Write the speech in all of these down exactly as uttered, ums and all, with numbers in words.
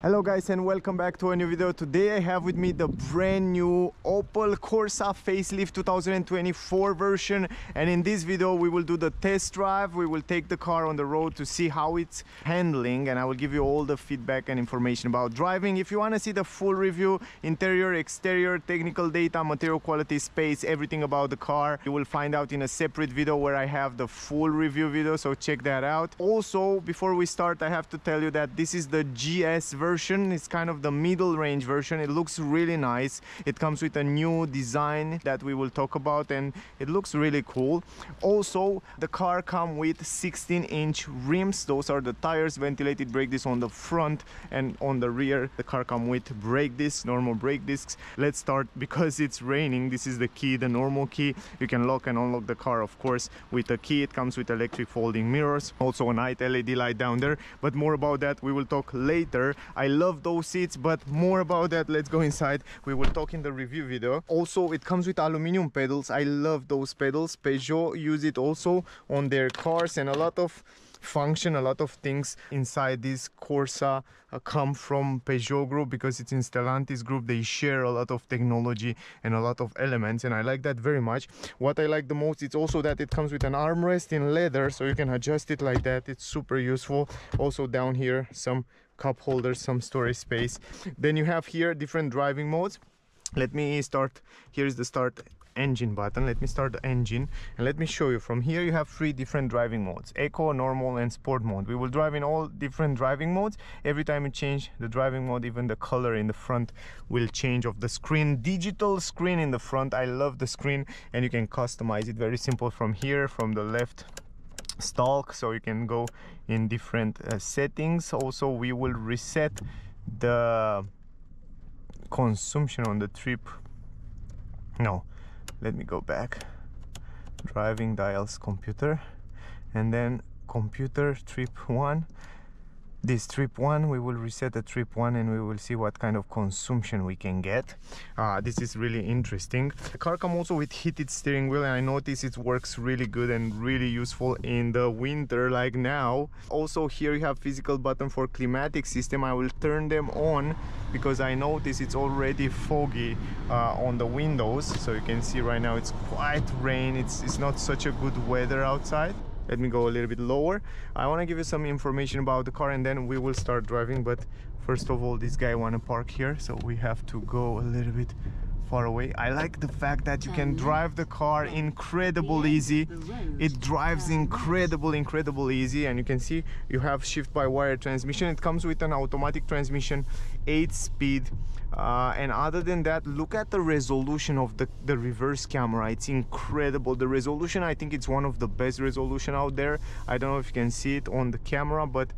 Hello guys and welcome back to a new video. Today I have with me the brand new Opel Corsa facelift two thousand twenty-four version, and in this video we will do the test drive. We will take the car on the road to see how it's handling, and I will give you all the feedback and information about driving. If you want to see the full review, interior, exterior, technical data, material quality, space, everything about the car, you will find out in a separate video where I have the full review video, so check that out. Also, before we start, I have to tell you that this is the G S version. It's kind of the middle range version. It looks really nice. It comes with a new design that we will talk about, and it looks really cool. Also, the car comes with sixteen inch rims. Those are the tires, ventilated brake discs on the front, and on the rear the car comes with brake discs, normal brake discs. Let's start, because it's raining. This is the key, the normal key. You can lock and unlock the car, of course, with a key. It comes with electric folding mirrors, also a night L E D light down there, but more about that we will talk later. I love those seats, but more about that. Let's go inside. We will talk in the review video. Also, it comes with aluminum pedals. I love those pedals. Peugeot use it also on their cars, and a lot of function, a lot of things inside this Corsa uh, come from Peugeot group, because it's in Stellantis group. They share a lot of technology and a lot of elements, and I like that very much. What I like the most is also that it comes with an armrest in leather, so you can adjust it like that. It's super useful. Also down here some cup holders, some storage space. Then you have here different driving modes. Let me start. Here's the start engine button. Let me start the engine and let me show you. From here you have three different driving modes: eco, normal and sport mode. We will drive in all different driving modes. Every time you change the driving mode, even the color in the front will change of the screen. Digital screen in the front. I love the screen, and you can customize it very simple from here, from the left stalk, so you can go in different uh, settings. Also, we will reset the consumption on the trip. No, let me go back. Driving dials, computer, and then computer trip one. This trip one, we will reset the trip one, and we will see what kind of consumption we can get. Uh, this is really interesting. The car comes also with heated steering wheel, and I notice it works really good and really useful in the winter like now. Also here you have physical button for climatic system. I will turn them on because I notice it's already foggy uh, on the windows, so you can see right now it's quite rain. It's, it's not such a good weather outside. Let me go a little bit lower. I want to give you some information about the car, and then we will start driving. But first of all, this guy want to park here, so we have to go a little bit far away. I like the fact that you can drive the car incredible easy. It drives incredible, incredible easy. And you can see you have shift by wire transmission. It comes with an automatic transmission, eight speed. Uh, and other than that, look at the resolution of the, the reverse camera. It's incredible. The resolution, I think it's one of the best resolution out there. I don't know if you can see it on the camera, but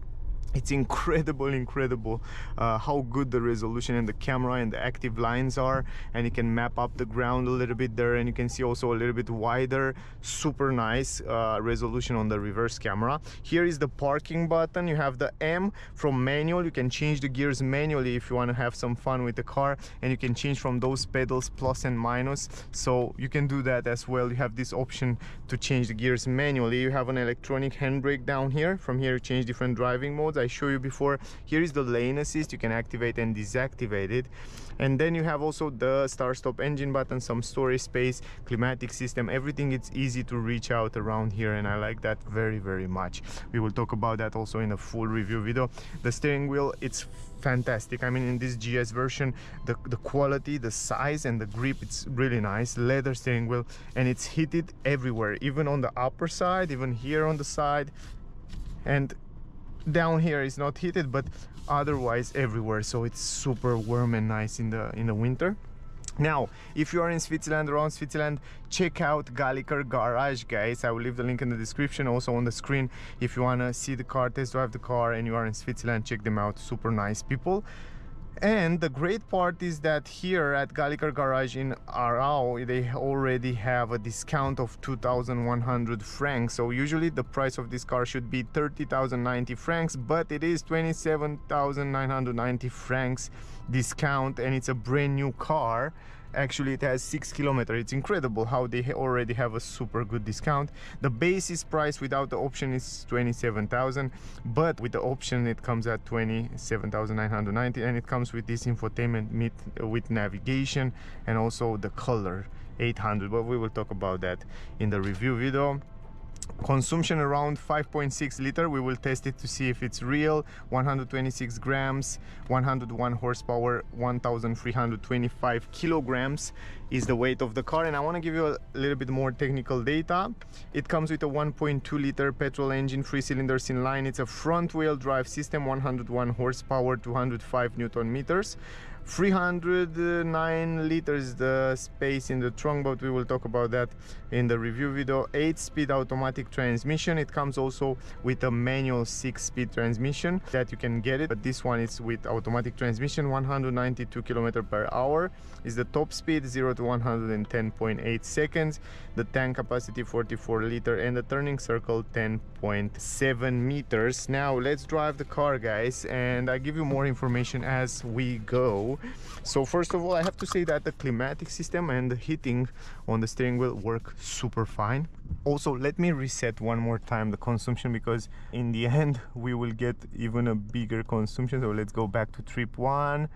it's incredible, incredible uh, how good the resolution and the camera and the active lines are. And you can map up the ground a little bit there, and you can see also a little bit wider. Super nice uh, resolution on the reverse camera. Here is the parking button. You have the M from manual. You can change the gears manually if you want to have some fun with the car, and you can change from those pedals, plus and minus, so you can do that as well. You have this option to change the gears manually. You have an electronic handbrake down here. From here you change different driving modes I showed you before. Here is the lane assist. You can activate and deactivate it. And then you have also the start stop engine button, some storage space, climatic system, everything. It's easy to reach out around here, and I like that very, very much. We will talk about that also in a full review video. The steering wheel, it's fantastic. I mean, in this G S version, the, the quality, the size and the grip, it's really nice. Leather steering wheel, and it's heated everywhere, even on the upper side, even here on the side, and down here is not heated, but otherwise everywhere. So it's super warm and nice in the in the winter. Now, if you are in Switzerland, around Switzerland, check out Galliker Garage, guys. I will leave the link in the description, also on the screen, if you want to see the car, test drive the car, and you are in Switzerland, check them out. Super nice people. And the great part is that here at Galliker Garage in Arau, they already have a discount of two thousand one hundred francs. So usually the price of this car should be thirty thousand ninety francs, but it is twenty-seven thousand nine hundred ninety francs discount, and it's a brand new car. Actually, it has six kilometers. It's incredible how they already have a super good discount. The basis price without the option is twenty-seven thousand, but with the option it comes at twenty-seven thousand nine hundred ninety, and it comes with this infotainment mit, with navigation, and also the color eight hundred, but we will talk about that in the review video. Consumption around five point six liter. We will test it to see if it's real. One hundred twenty-six grams, one hundred one horsepower, one thousand three hundred twenty-five kilograms is the weight of the car. And I want to give you a little bit more technical data. It comes with a one point two liter petrol engine, three cylinders in line. It's a front wheel drive system, one hundred one horsepower, two hundred five newton meters. Three hundred nine liters the space in the trunk, but we will talk about that in the review video. Eight speed automatic transmission. It comes also with a manual six speed transmission that you can get it, but this one is with automatic transmission. One hundred ninety-two kilometers per hour is the top speed, zero to one hundred ten point eight seconds. The tank capacity forty-four liter, and the turning circle ten point seven meters. Now let's drive the car, guys, and I give you more information as we go. So first of all, I have to say that the climatic system and the heating on the steering wheel work super fine. Also, let me reset one more time the consumption, because in the end we will get even a bigger consumption. So let's go back to trip one,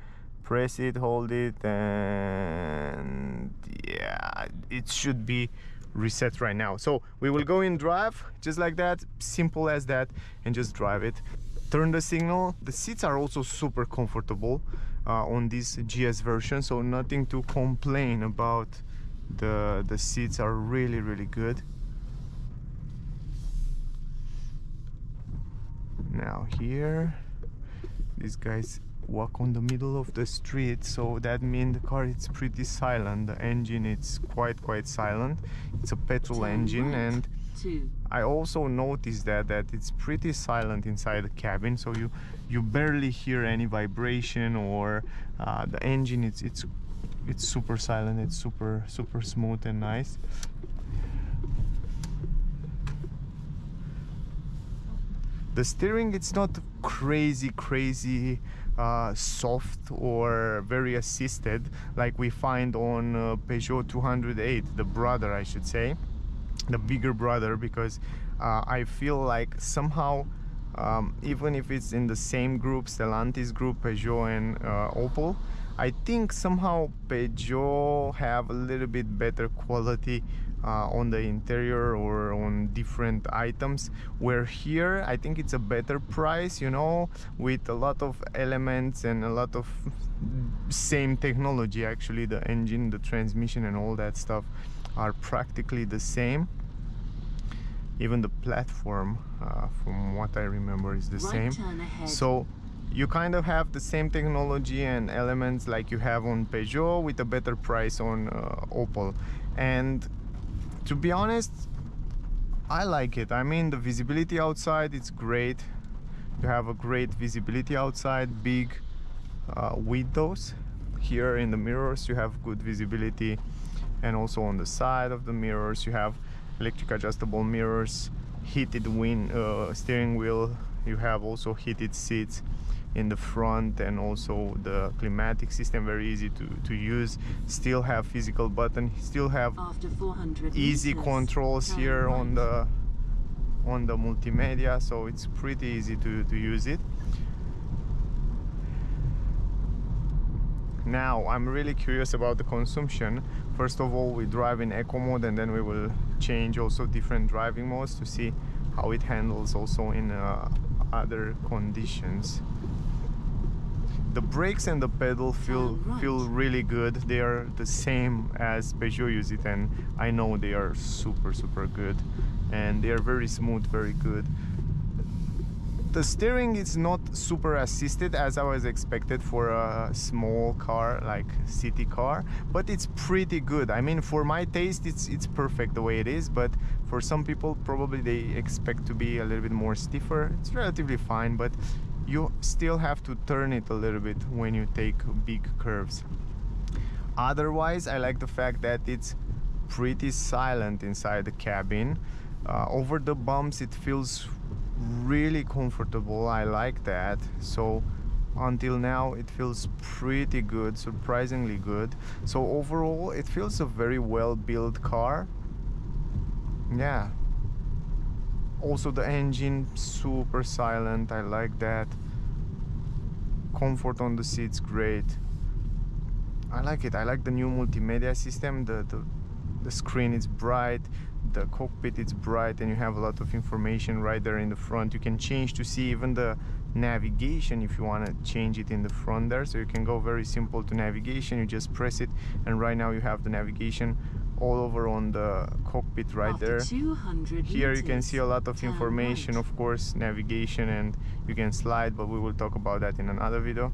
press it, hold it, and yeah, it should be reset right now. So we will go in drive, just like that, simple as that, and just drive it. Turn the signal. The seats are also super comfortable uh, on this G S version, so nothing to complain about. The, the seats are really, really good. Now here, these guys walk on the middle of the street, so that means the car is pretty silent. The engine is quite, quite silent. It's a petrol engine, and I also noticed that that it's pretty silent inside the cabin, so you you barely hear any vibration or uh, the engine. It's it's it's super silent. It's super super smooth and nice. The steering, it's not crazy crazy uh, soft or very assisted like we find on uh, Peugeot two hundred eight, the brother, I should say, the bigger brother, because uh, I feel like somehow um, even if it's in the same group, Stellantis group, Peugeot and uh, Opel, I think somehow Peugeot have a little bit better quality uh, on the interior or on different items, where here I think it's a better price, you know, with a lot of elements and a lot of same technology. Actually, the engine, the transmission and all that stuff are practically the same. Even the platform, uh, from what I remember, is the right same. So you kind of have the same technology and elements like you have on Peugeot, with a better price on uh, Opel. And to be honest, I like it. I mean, the visibility outside, it's great. You have a great visibility outside, big uh, windows. Here in the mirrors you have good visibility, and also on the side of the mirrors you have electric adjustable mirrors, heated wind, uh, steering wheel. You have also heated seats in the front, and also the climatic system, very easy to, to use. Still have physical button, still have easy controls here on the on the multimedia, so it's pretty easy to, to use it. Now I'm really curious about the consumption. First of all, we drive in eco mode, and then we will change also different driving modes to see how it handles also in uh, other conditions. The brakes and the pedal feel right. feel really good. They are the same as Peugeot use it, and I know they are super super good, and they are very smooth, very good. The steering is not super assisted, as I was expected for a small car like city car, but it's pretty good. I mean, for my taste, it's it's perfect the way it is, but for some people probably they expect to be a little bit more stiffer. It's relatively fine, but you still have to turn it a little bit when you take big curves. Otherwise, I like the fact that it's pretty silent inside the cabin. Uh, over the bumps it feels really comfortable. I like that. So until now it feels pretty good, surprisingly good. So overall it feels a very well built car. Yeah, also the engine super silent, I like that. Comfort on the seats great, I like it. I like the new multimedia system. The, the the screen is bright, the cockpit is bright, and you have a lot of information right there in the front. You can change to see even the navigation if you want to change it in the front there, so you can go very simple to navigation. You just press it and right now you have the navigation all over on the cockpit right there. Here you can see a lot of information, of course, navigation, and you can slide, but we will talk about that in another video.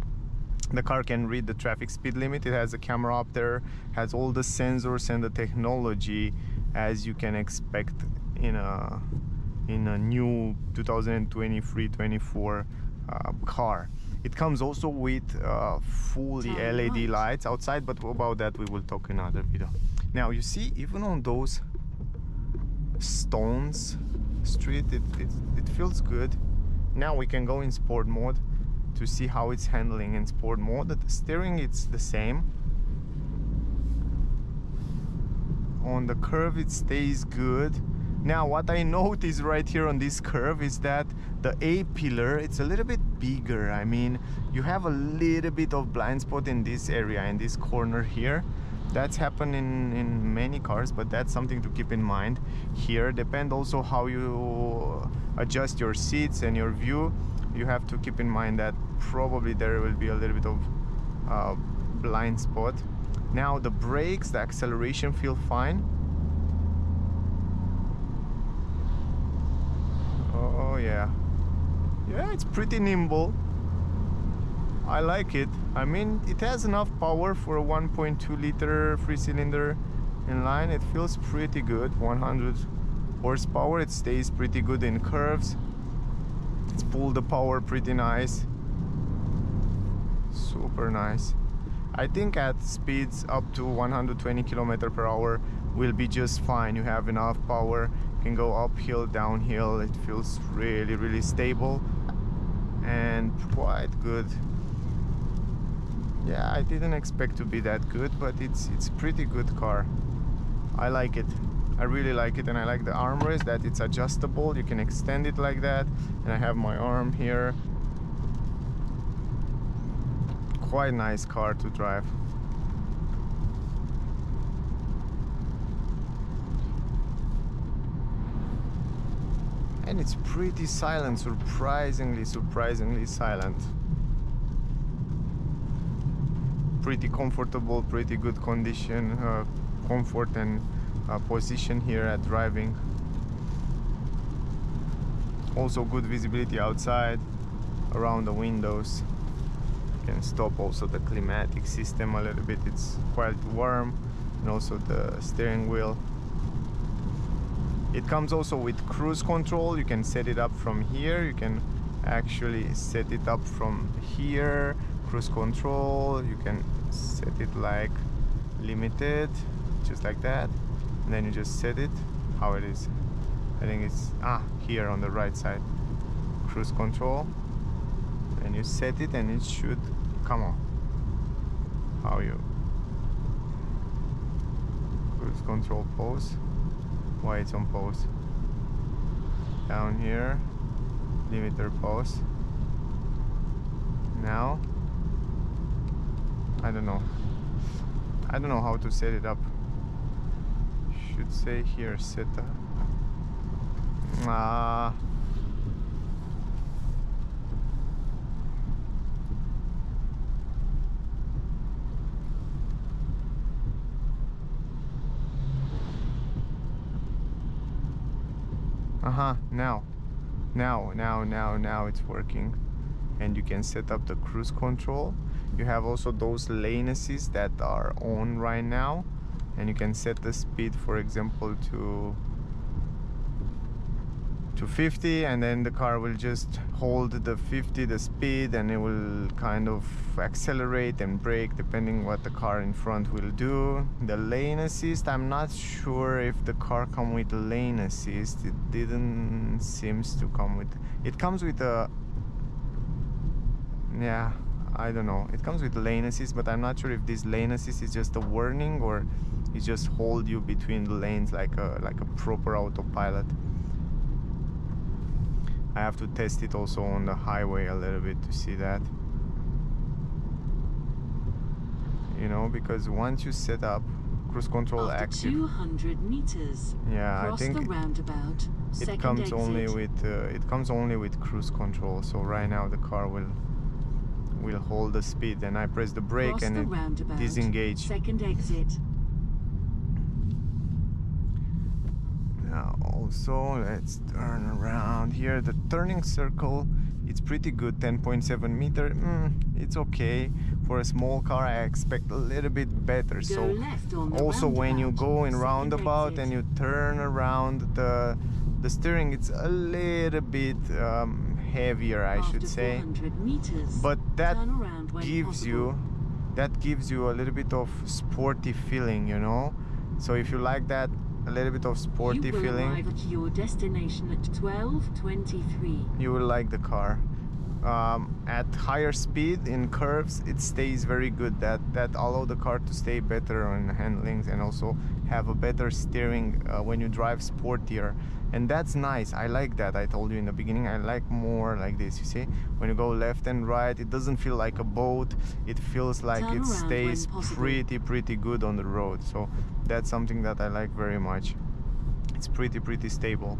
The car can read the traffic speed limit. It has a camera up there, has all the sensors and the technology as you can expect in a in a new twenty twenty-three twenty-four uh, car. It comes also with uh, fully L E D lights outside, but about that we will talk in another video. Now you see, even on those stones street, it, it, it feels good. Now we can go in sport mode to see how it's handling in sport mode. The steering, it's the same. On the curve it stays good. Now what I notice right here on this curve is that the A pillar, it's a little bit bigger. I mean, you have a little bit of blind spot in this area, in this corner here. That's happened in, in many cars, but that's something to keep in mind here. Depend also how you adjust your seats and your view. You have to keep in mind that probably there will be a little bit of uh, blind spot. Now the brakes, the acceleration feel fine. Oh yeah, yeah, it's pretty nimble. I like it. I mean, it has enough power for a one point two liter three cylinder inline. It feels pretty good. one hundred horsepower. It stays pretty good in curves. It's pulled the power pretty nice. Super nice. I think at speeds up to one hundred twenty kilometers per hour will be just fine. You have enough power. You can go uphill, downhill. It feels really, really stable and quite good. Yeah, I didn't expect to be that good, but it's it's a pretty good car. I like it. I really like it, and I like the armrest, that it's adjustable. You can extend it like that, and I have my arm here. Quite nice car to drive. And it's pretty silent, surprisingly, surprisingly silent. Pretty comfortable, pretty good condition, uh, comfort and uh, position here at driving. Also good visibility outside, around the windows. You can stop also the climatic system a little bit, it's quite warm, and also the steering wheel. It comes also with cruise control. You can set it up from here, you can actually set it up from here. Cruise control, you can set it like limited, just like that, and then you just set it how it is. I think it's ah here on the right side, cruise control, and you set it and it should come on how you cruise control pause. Why it's on pause? Down here, limiter pause. Now I don't know. I don't know how to set it up. Should say here, set up. Ah. Uh huh. Now, now, now, now, now it's working, and you can set up the cruise control. You have also those lane assists that are on right now, and you can set the speed, for example, to to fifty, and then the car will just hold the fifty, the speed, and it will kind of accelerate and brake depending what the car in front will do. The lane assist, I'm not sure if the car comes with lane assist. It didn't seems to come with. It comes with a, yeah, I don't know. It comes with lane assist, but I'm not sure if this lane assist is just a warning or it just holds you between the lanes like a, like a proper autopilot. I have to test it also on the highway a little bit to see that. You know, because once you set up cruise control active, two hundred meters, yeah, I think the roundabout, it comes exit. only with uh, it comes only with cruise control. So right now the car will will hold the speed, and I press the brake Cross and the it disengage. Second exit. Now also let's turn around here. The turning circle, it's pretty good, ten point seven meter. Mm, it's okay for a small car. I expect a little bit better. So also when you go in roundabout and you turn around, the the steering, it's a little bit um, heavier, I should say. But that gives you that gives you a little bit of sporty feeling, you know. So if you like that, a little bit of sporty you will feeling. Arrive at your destination at twelve twenty-three. You will like the car. Um, at higher speed in curves, it stays very good. That that allows the car to stay better on handlings and also have a better steering uh, when you drive sportier. And that's nice. I like that. I told you in the beginning, I like more like this. You see, when you go left and right, it doesn't feel like a boat. It feels like Turn it stays pretty, pretty good on the road. So that's something that I like very much. It's pretty pretty stable.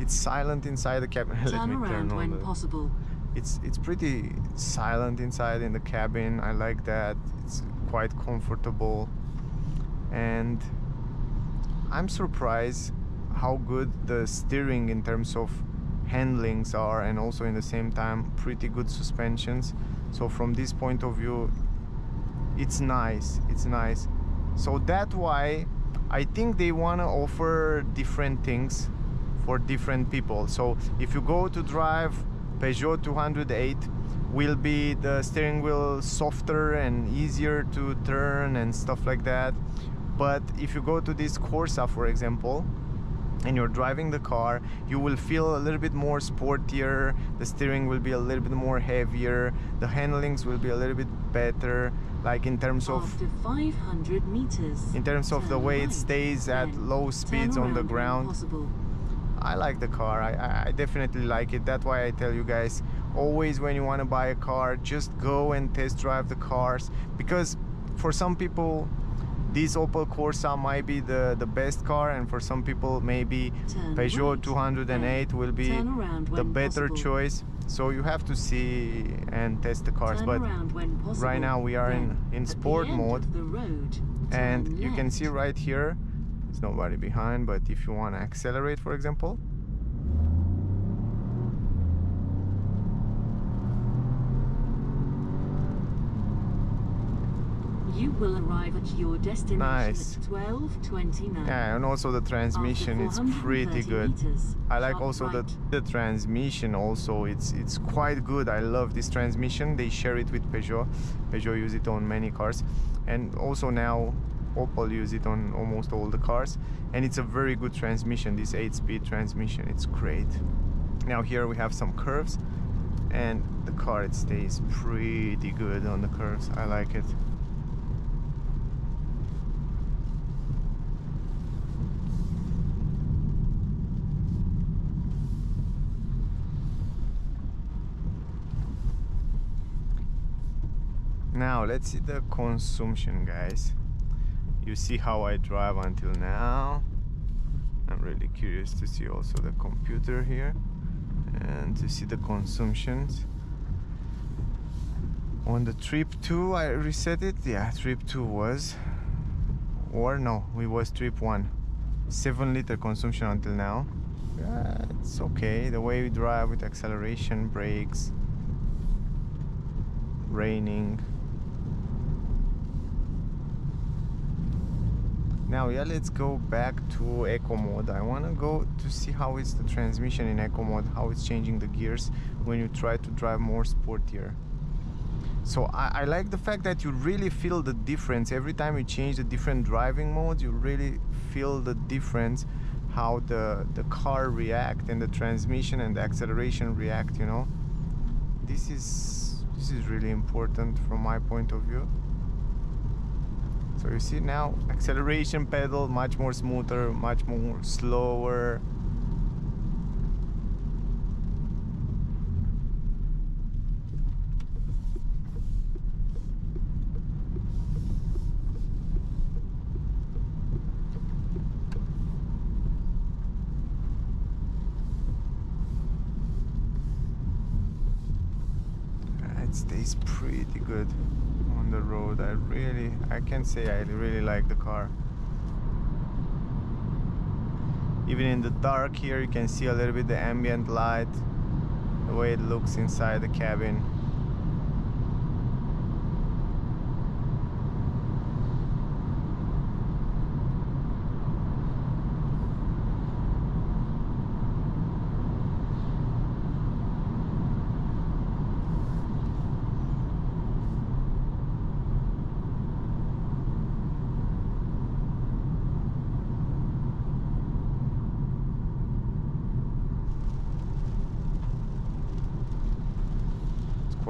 It's silent inside the cabin. Let me turn on when possible. It's it's pretty silent inside in the cabin. I like that. It's quite comfortable, and I'm surprised how good the steering in terms of handlings are, and also in the same time pretty good suspensions. So from this point of view, it's nice, it's nice. So that's why I think they want to offer different things for different people. So if you go to drive Peugeot two hundred eight, will be the steering wheel softer and easier to turn and stuff like that. But if you go to this Corsa, for example, and you're driving the car, you will feel a little bit more sportier. The steering will be a little bit more heavier. The handlings will be a little bit better, like in terms of five hundred meters, in terms of the way it stays at low speeds on the ground. I like the car. I, I definitely like it. That's why I tell you guys, always when you want to buy a car, just go and test drive the cars, because for some people this Opel Corsa might be the, the best car, and for some people maybe Turn Peugeot right. two hundred eight will be the better possible. choice. So you have to see and test the cars. Turn but possible, right now we are in, in sport mode, road, and left. You can see right here, there's nobody behind, but if you want to accelerate, for example, you will arrive at your destination nice. at twelve twenty-nine. Yeah, and also the transmission is pretty good. Meters, I like also right. the, the transmission also. It's it's quite good. I love this transmission. They share it with Peugeot. Peugeot use it on many cars. And also now Opel use it on almost all the cars. And it's a very good transmission, this eight-speed transmission. It's great. Now here we have some curves, and the car, it stays pretty good on the curves. I like it. Now let's see the consumption, guys. You see how I drive until now. I'm really curious to see also the computer here and to see the consumptions. On the trip two, I reset it. Yeah, trip two was, or no, it was trip one. Seven liter consumption until now. Uh, it's okay. The way we drive with acceleration, brakes, raining. Now yeah, let's go back to eco mode. I want to go to see how is the transmission in eco mode, how it's changing the gears when you try to drive more sportier. So I, I like the fact that you really feel the difference every time you change the different driving modes. You really feel the difference how the the car react, and the transmission and the acceleration react, you know. this is this is really important from my point of view. So you see now, acceleration pedal much more smoother, much more slower. Stays pretty good on the road. I really, I can say I really like the car. Even in the dark here, you can see a little bit the ambient light, the way it looks inside the cabin.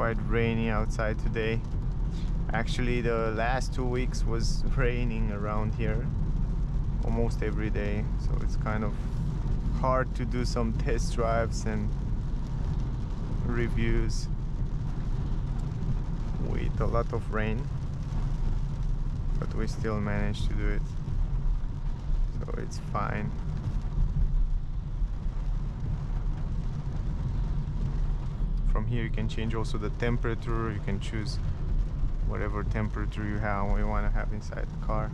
Quite rainy outside today. Actually, the last two weeks was raining around here almost every day, so it's kind of hard to do some test drives and reviews with a lot of rain, but we still managed to do it, so it's fine. From here you can change also the temperature. You can choose whatever temperature you have you want to have inside the car,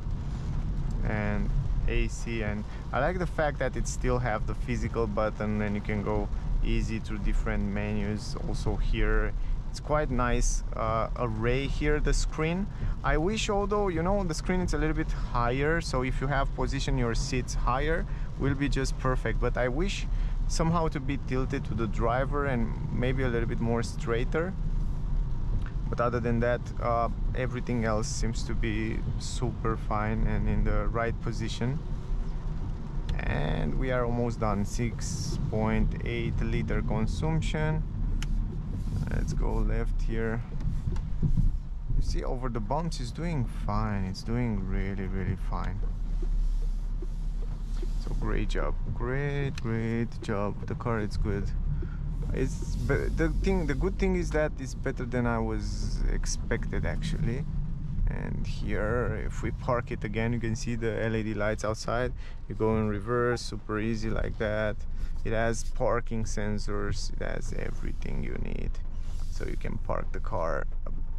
and A C. And I like the fact that it still have the physical button and you can go easy through different menus. Also here it's quite nice uh, array here, the screen. I wish, although, you know, the screen is a little bit higher, so if you have positioned your seats higher, will be just perfect. But I wish somehow to be tilted to the driver and maybe a little bit more straighter. But other than that, uh, everything else seems to be super fine and in the right position. And we are almost done. Six point eight liter consumption. Let's go left here. You see, over the bumps is doing fine. It's doing really really fine. So great job, great great job. The car is good. It's the thing. The good thing is that it's better than I was expected actually. And here, if we park it again, you can see the L E D lights outside. You go in reverse, super easy like that. It has parking sensors. It has everything you need, so you can park the car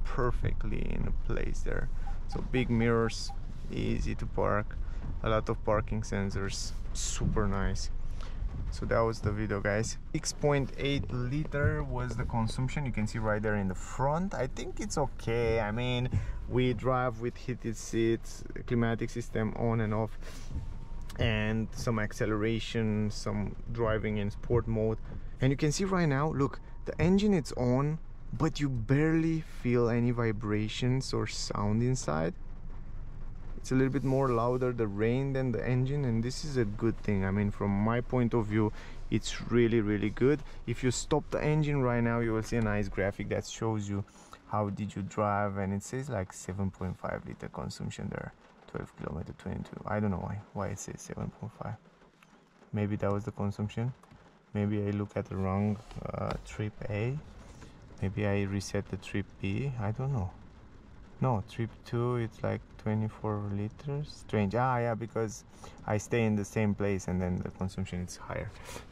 perfectly in a place there. So big mirrors, easy to park, a lot of parking sensors, super nice. So that was the video, guys. Six point eight liter was the consumption. You can see right there in the front. I think it's okay. I mean, we drive with heated seats, climatic system on and off, and some acceleration, some driving in sport mode. And you can see right now, look, the engine is on, but you barely feel any vibrations or sound inside. It's a little bit more louder the rain than the engine, and this is a good thing. I mean, from my point of view, it's really really good. If you stop the engine right now, you will see a nice graphic that shows you how did you drive, and it says like seven point five liter consumption there, twelve kilometer twenty-two. I don't know why why it says seven point five. Maybe that was the consumption. Maybe I look at the wrong uh, trip A. Maybe I reset the trip B. I don't know. No, trip two, it's like twenty-four liters. Strange. Ah, yeah, because I stay in the same place and then the consumption is higher.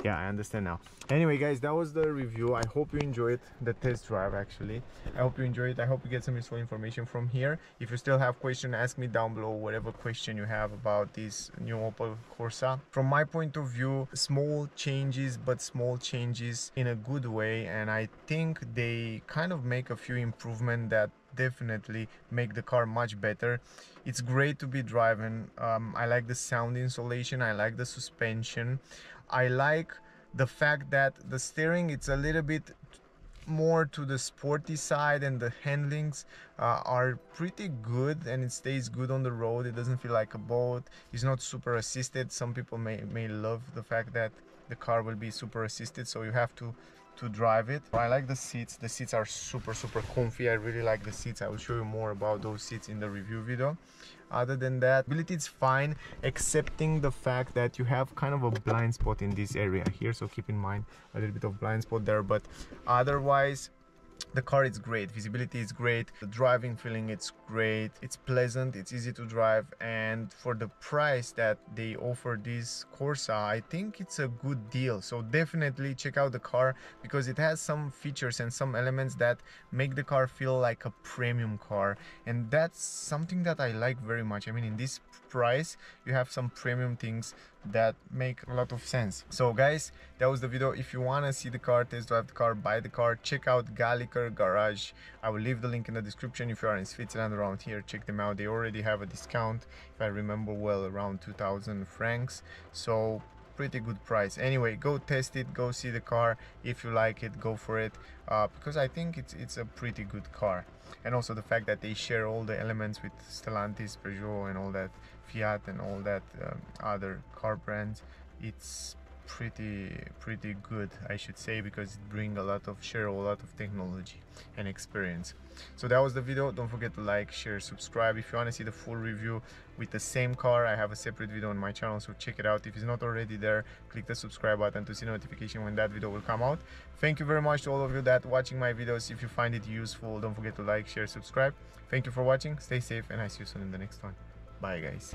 Yeah, I understand now. Anyway, guys, that was the review. I hope you enjoyed the test drive, actually. I hope you enjoyed it. I hope you get some useful information from here. If you still have questions, ask me down below whatever question you have about this new Opel Corsa. From my point of view, small changes, but small changes in a good way. And I think they kind of make a few improvements that definitely make the car much better. It's great to be driving. um, I like the sound insulation, I like the suspension, I like the fact that the steering, it's a little bit more to the sporty side, and the handlings uh, are pretty good, and it stays good on the road. It doesn't feel like a boat. It's not super assisted. Some people may, may love the fact that the car will be super assisted, so you have to to drive it. I like the seats. The seats are super, super comfy. I really like the seats. I will show you more about those seats in the review video. Other than that, ability is fine, excepting the fact that you have kind of a blind spot in this area here. So keep in mind a little bit of blind spot there, but otherwise, the car is great. Visibility is great. The driving feeling, it's great. It's pleasant. It's easy to drive. And for the price that they offer this Corsa, I think it's a good deal. So definitely check out the car, because it has some features and some elements that make the car feel like a premium car. And that's something that I like very much. I mean, in this price, you have some premium things that make a lot of sense. So guys, that was the video. If you want to see the car, test drive the car, buy the car, check out Galliker Garage. I will leave the link in the description. If you are in Switzerland, around here, check them out. They already have a discount, if I remember well, around two thousand francs, so pretty good price. Anyway, go test it, go see the car. If you like it, go for it, uh, because I think it's, it's a pretty good car. And also the fact that they share all the elements with Stellantis, Peugeot and all that, Fiat and all that um, other car brands, it's pretty pretty good, I should say, because it brings a lot of share a lot of technology and experience. So that was the video. Don't forget to like, share, subscribe. If you want to see the full review with the same car, I have a separate video on my channel, so check it out. If it's not already there, click the subscribe button to see notification when that video will come out. Thank you very much to all of you that watching my videos. If you find it useful, don't forget to like, share, subscribe. Thank you for watching. Stay safe, and I see you soon in the next one. Bye guys.